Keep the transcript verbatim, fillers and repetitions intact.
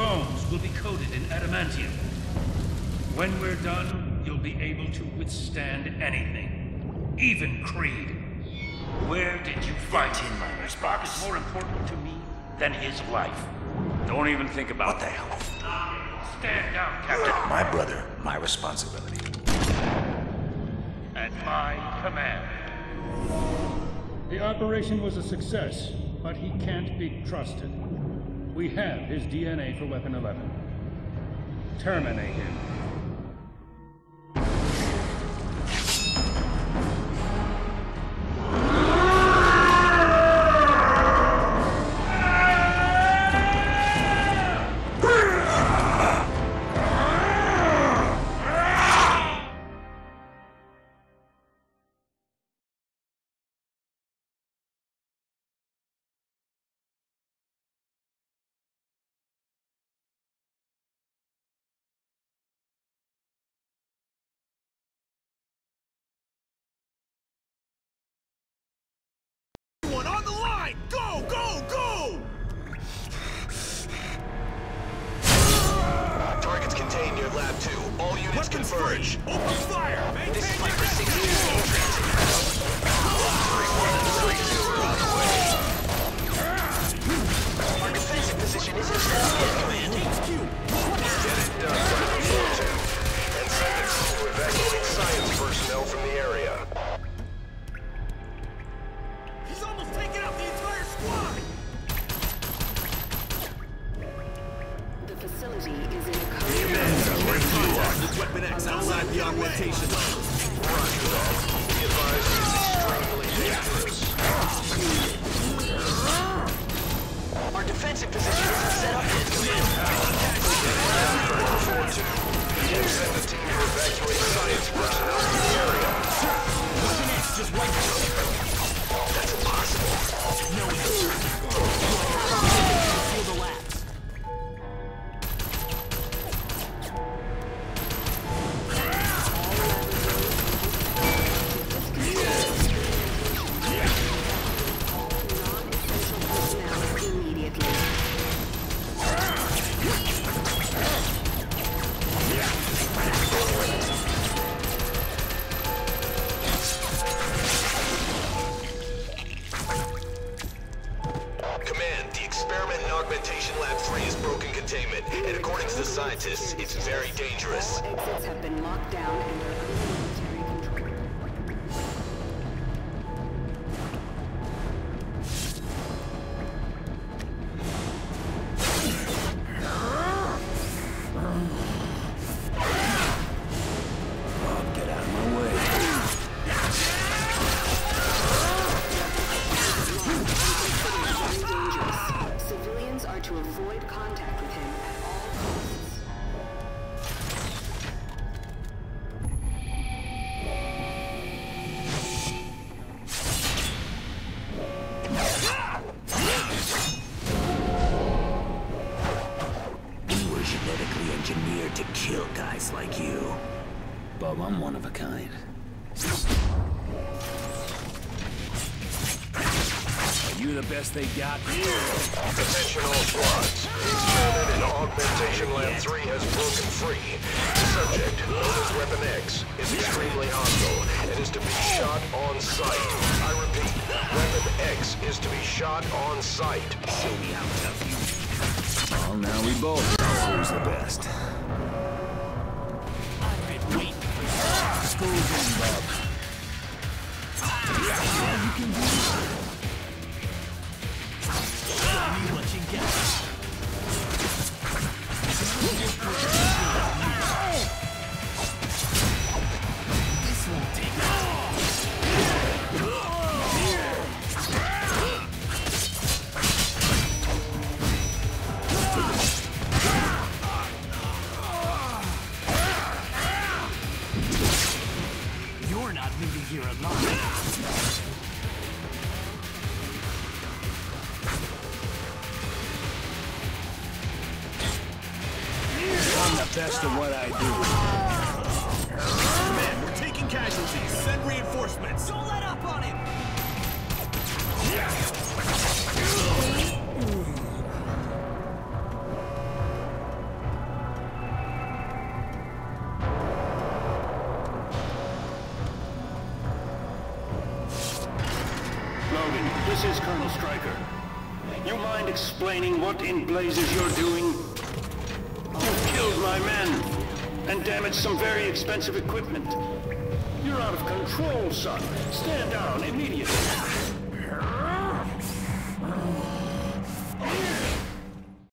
bones will be coated in adamantium. When we're done, you'll be able to withstand anything. Even Creed. Where did you fight him? Miner's box is more important to me than his life. Don't even think about what the hell. Stand down, Captain. My brother, my responsibility. At my command. The operation was a success, but he can't be trusted. We have his D N A for Weapon eleven. Terminate him. Go, go, go! Uh, targets contained near Lab two. All units converge. Open fire! Maintain this is Sniper six. Our defensive position is extremely command. H Q! Get it done, Sniper forty-two. And seconds to evacuate science personnel from the area. He's almost taken out the entire squad! The facility is in a current. Weapon X outside the augmentation levels. Roger that. Be advised, it's extremely dangerous. Our defensive position is set up in command. Sniper forty-two. Send the team to evacuate science personnel from the area. Weapon X just wiped out. That's impossible. No answer. Feel the lapse. They got attention all squads. Expanded and augmentation lab three has broken free. The subject, known as Weapon X, is extremely hostile and is to be shot on sight. I repeat, Weapon X is to be shot on sight. Show me how tough you are. Well, now we both know who's the best. I've been waiting for you. School's in love. Ah, you can do it. Best of what I do. Men, we're taking casualties. Send reinforcements. Don't let up on him. Yeah. Weapon, this is Colonel Stryker. You mind explaining what in blazes you're doing? You've killed my men, and damaged some very expensive equipment. You're out of control, son. Stand down immediately.